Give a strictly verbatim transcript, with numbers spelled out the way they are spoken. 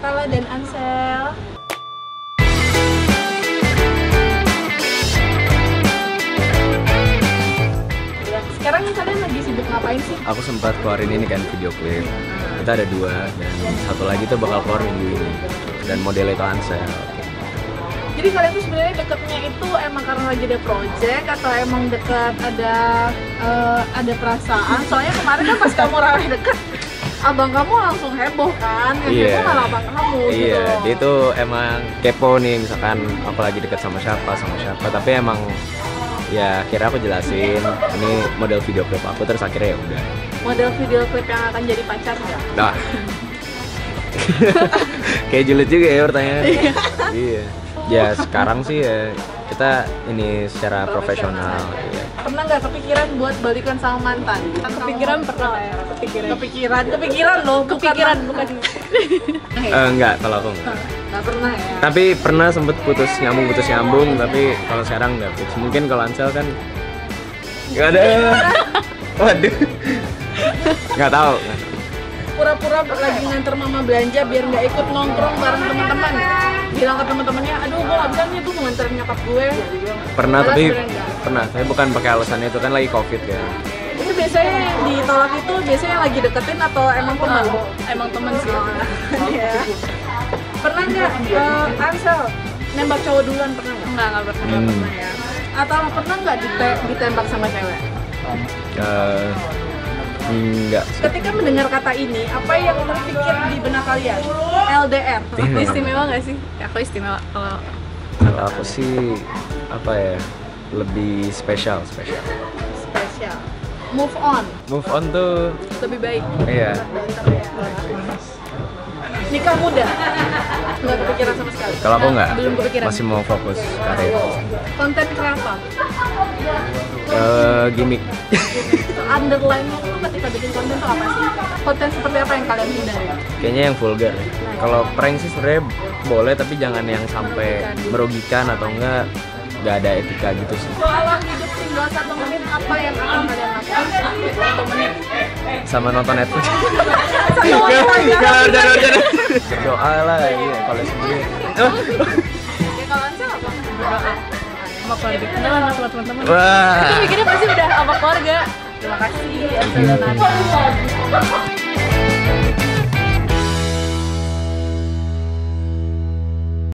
Atala dan Ansel. Ya, sekarang kalian lagi sibuk ngapain sih? Aku sempat keluarin ini kan video klip. Kita ada dua dan satu lagi tuh bakal keluar minggu ini. Dan modelnya itu Ansel. Jadi kalian tuh sebenarnya deketnya itu emang karena lagi ada project atau emang deket ada uh, ada perasaan? Soalnya kemarin kan pas kamu rame deket, abang kamu langsung heboh kan, yang yeah. Heboh malah abang kamu yeah. Gitu. Iya, dia tuh emang kepo nih misalkan aku lagi deket sama siapa, sama siapa. Tapi emang ya akhirnya aku jelasin, ini model video klip aku, terus akhirnya ya udah. Model video klip yang akan jadi pacar nggak? Nah. Kayak julid juga ya pertanyaan. Iya. Ya sekarang sih ya kita ini secara profesional. profesional. Ya. Pernah nggak kepikiran buat balikan sama mantan? Kepikiran pernah ya. Kepikiran, kepikiran, kepikiran loh, kepikiran bukan. uh, enggak, kalau aku enggak. Enggak pernah ya. Tapi pernah sempet putus nyambung, putus nyambung, tapi kalau sekarang enggak putus. Mungkin kalau Ansel kan enggak ada. Waduh. Enggak tahu. Pura-pura lagi nganter mama belanja biar nggak ikut nongkrong bareng teman-teman. Bilang ke teman-temannya, "Aduh, gue nggak bisa nih tuh nganterin nyokap gue." Pernah, tapi pernah. Tapi bukan pakai alasannya itu kan lagi Covid ya. Itu biasanya ditolak itu biasanya lagi deketin atau emang teman? Emang teman sih. Iya. Pernah nggak uh, Ansel nembak cowok duluan pernah nggak? Enggak, nggak pernah. Hmm. Pernah ya. Atau pernah nggak dite ditembak sama cewek? Uh, enggak. Ketika mendengar kata ini, apa yang terpikir di benak kalian? L D R. Istimewa, istimewa nggak sih? Ya, aku istimewa kalau. Kalau aku sih apa ya? Lebih spesial, spesial. Spesial. Move on. Move on tuh lebih baik. Iya. Nikah muda. Nggak kepikiran sama sekali. Kalau aku nggak. Belum kepikiran. Masih mau fokus karir. Konten kenapa? Uh, gimmick. Underline-nya itu ketika bikin konten tuh apa sih? Konten seperti apa yang kalian hindari? Kayaknya yang vulgar. Kalau prank sih sebenarnya boleh, tapi jangan yang sampai merugikan atau enggak. Nggak ada etika gitu sih. Soal hidup tinggal satu menit, apa yang akan kalian lakukan? Satu menit. Sama nonton Netflix. Doa lah, iya. Kalau sendiri. Ya kalau Ansel apa? Doa. Sama keluarga. Kenalan sama teman-teman. Itu mikirnya pasti udah sama keluarga. Terima kasih. Assalamualaikum.